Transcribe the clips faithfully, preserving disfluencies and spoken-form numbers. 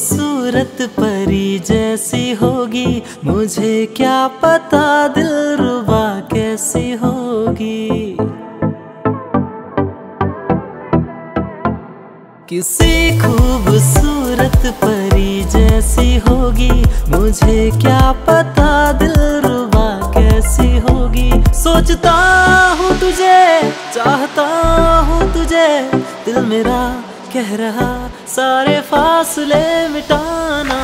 सूरत परी जैसी होगी, मुझे क्या पता दिलरुबा कैसी होगी। किसी खूबसूरत परी जैसी होगी, मुझे क्या पता दिलरुबा कैसी होगी। सोचता हूँ तुझे, चाहता हूँ तुझे, दिल मेरा कह रहा सारे फासले मिटाना।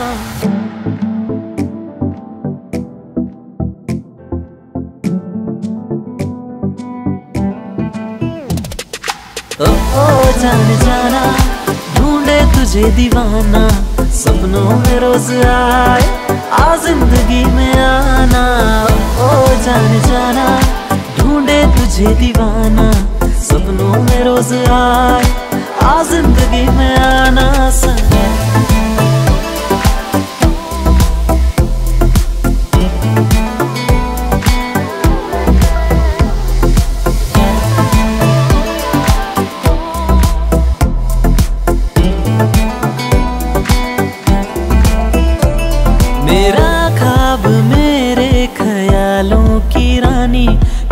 ओ ओ जाने जाना, ढूंढे तुझे दीवाना, सपनों में रोज आए आ जिंदगी में आना। ओ जाने जाना, ढूंढे तुझे दीवाना, सपनों में रोज आए आ जिंदगी में आना।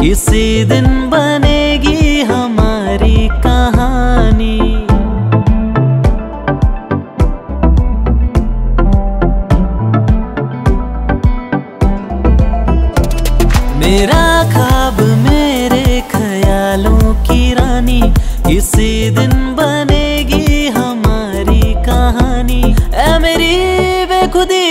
किसी दिन बनेगी हमारी कहानी। मेरा ख्वाब मेरे ख्यालों की रानी, किसी दिन बनेगी हमारी कहानी। ऐ मेरी बेखुदी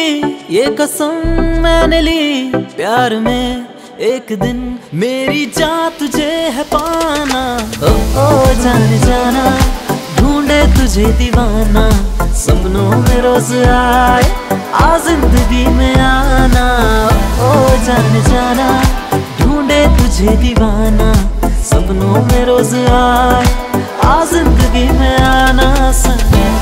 ये कसम मैंने ली, प्यार में एक दिन मेरी जान तुझे है पाना। ओ ओ जाने जाना, ढूंढे तुझे दीवाना, सपनों में रोज आए आ जिंदगी में आना। ओ जाने जाना, ढूंढे तुझे दीवाना, सपनों में रोज आए आ जिंदगी में आना।